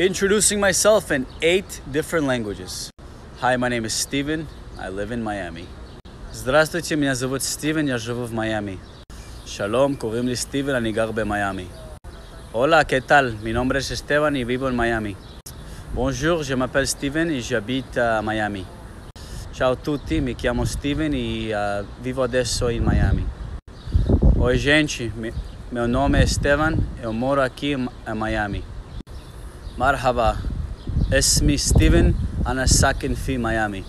Introducing myself in 8 different languages. Hi, my name is Steven. I live in Miami. Здравствуйте, меня зовут Стивен, я живу в Майами. Shalom, קוראים לי סטיבן, אני גר במיאמי. Hola, ¿qué tal? Mi nombre es Esteban y vivo en Miami. Bonjour, je m'appelle Steven y j'habite a Miami. Ciao a tutti, mi chiamo Steven e vivo adesso in Miami. Oi, gente, meu nome é Esteban, eu moro aqui em Miami. Marhaba, esmi Steven, ana sakin fi Miami.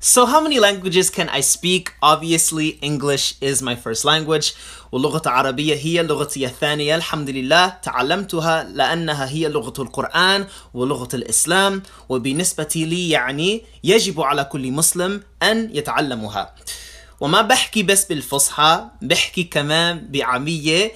So how many languages can I speak? Obviously, English is my first language. واللغة العربية هي لغتي الثانية. الحمد لله تعلمتها لأنها هي لغة القرآن ولغة الإسلام. وبالنسبة لي يعني يجب على كل مسلم أن يتعلمها. وما بحكي بس بالفصحى، بحكي كمان بعامية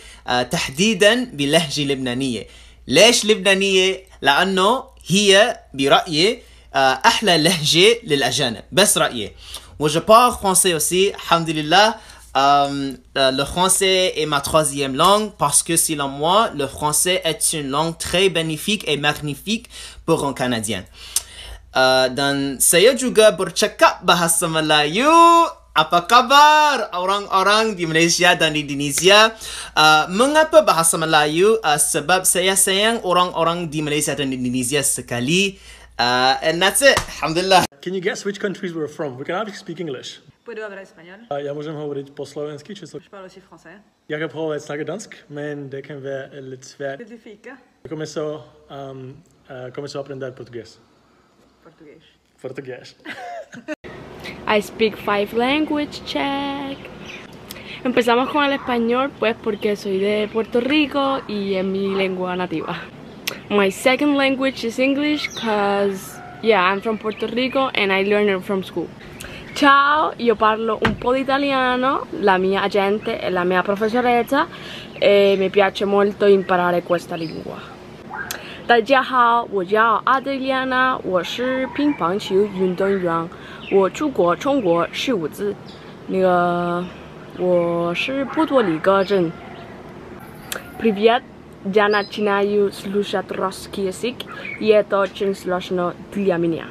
تحديدا باللهجة اللبنانية. ليش لبنانية؟ لأنه هي برأيي أحلى لهجة للأجانب بس رأيي. وجي بار فرانسي aussi, الحمد لله. Le français est ma troisième langue parce que selon moi, le français est une langue très bénéfique et magnifique pour un Canadien. Dan saya juga bercakap bahasa Melayu. Apa kabar orang-orang di Malaysia dan di Indonesia? Mengapa bahasa Melayu? Sebab saya sayang orang-orang di Malaysia dan di Indonesia sekali. And that's it. Alhamdulillah. Can you guess which countries we're from? We can obviously speak English. Půjdu habrat español. Já můžem hovořit po slovensky, či slovenské. Španěl si français. Já jsem proboval snažit dansk, men det kan vara lite svårt. Lite fika. Começou a aprender português. Português. Português. I speak 5 language. Check. Empezamos con el español, pues porque soy de Puerto Rico y es mi lengua nativa. My second language is English because, yeah, I'm from Puerto Rico and I learned it from school. Ciao, io parlo un po' di italiano, la mia agente è la mia professoressa e mi piace molto imparare questa lingua. 大家好，我叫阿德里安娜，我是乒乓球运动员，我出国中国15次，那个我是波多黎各人。Привет. Я начинаю слушать русский язык, и это очень сложно для меня.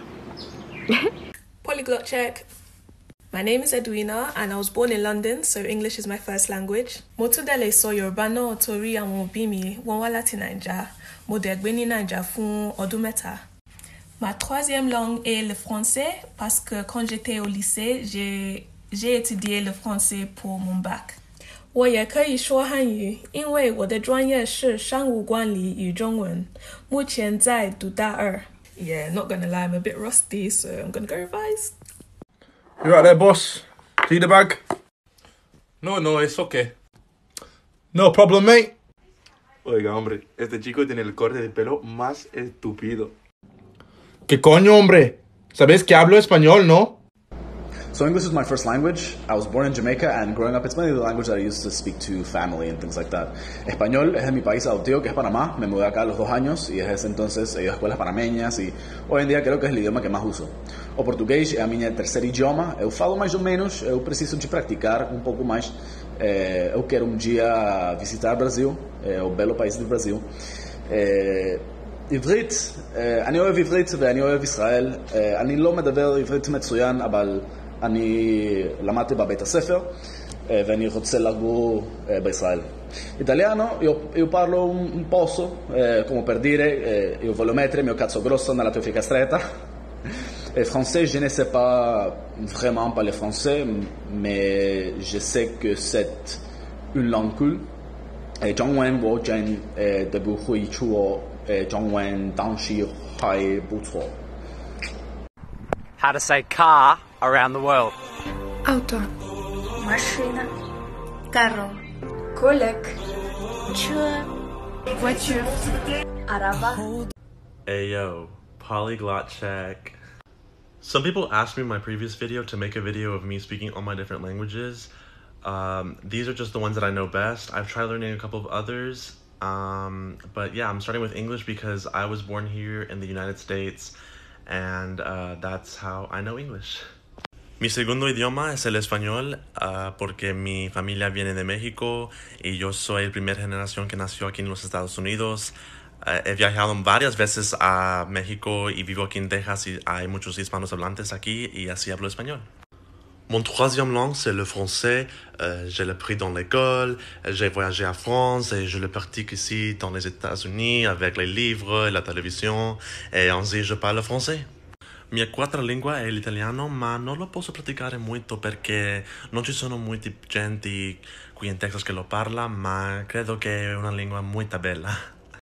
Polyglot check. My name is Edwina, and I was born in London, so English is my first language. Mo tún dẹ̀ lè sọ Yorùbá náà torí àwọn òbí mi wọ́n wá láti Naija. Mo dẹ̀ gbé ní Naija fún ọdún mẹ́ta. Ma troisième langue est le français, parce que quand j'étais au lycée, j'ai étudié le français pour mon bac. 我也可以说汉语，因为我的专业是商务管理与中文。目前在读大二。Yeah, not gonna lie, I'm a bit rusty, so I'm gonna go revise. You right there, boss? See the bag? No, it's okay. No problem, mate. Oiga, hombre, este chico tiene el corte de pelo más estúpido. ¿Qué coño, hombre? ¿Sabes que hablo español, no? So English is my first language. I was born in Jamaica, and growing up, it's mainly the language that I used to speak to family and things like that. Español es de mi país adoptivo, que es Panamá. Me mudé acá a los 2 años, y desde ese entonces he ido a escuelas panameñas, y hoy en día creo que es el idioma que más uso. O português é a minha terceiro idioma. Eu falo mais ou menos, eu preciso de praticar um pouco mais. Eu quero um dia visitar o Brasil, o belo país do Brasil. עברית, אני אוהב עברית ואני אוהב ישראל. אני לא מדבר עברית מצוין, אבל אני למדתי בבית הספר ואני רוצה לגור בישראל. Italiano, io parlo un poco, come per dire, io voglio mettere il mio cazzo grosso nella tua fica stretta. Français, je ne sais pas vraiment parler français, mais je sais que c'est une langue cool. Zhongwen, Wozhen, Debuhui, Chuo. How to say car around the world. Auto. Машина. Carro. Колек. Чуа. Voiture. Araba. Ayo, polyglot check. Some people asked me in my previous video to make a video of me speaking all my different languages. These are just the ones that I know best. I've tried learning a couple of others. But yeah, I'm starting with English because I was born here in the United States, and that's how I know English. Mi segundo idioma es el español, porque mi familia viene de México y yo soy la primera generación que nació aquí en los Estados Unidos. He viajado varias veces a México y vivo aquí en Texas y hay muchos hispanos hablantes aquí y así hablo español. Mon troisième langue, c'est le français. Je l'ai pris dans l'école, j'ai voyagé à France et je le pratique ici dans les États-Unis avec les livres, la télévision et ainsi je parle français. Mia quarta lingua è l'italiano, ma non lo posso praticare molto perché non ci sono molti gente qui in Texas che lo parla, ma credo che è una lingua molto bella.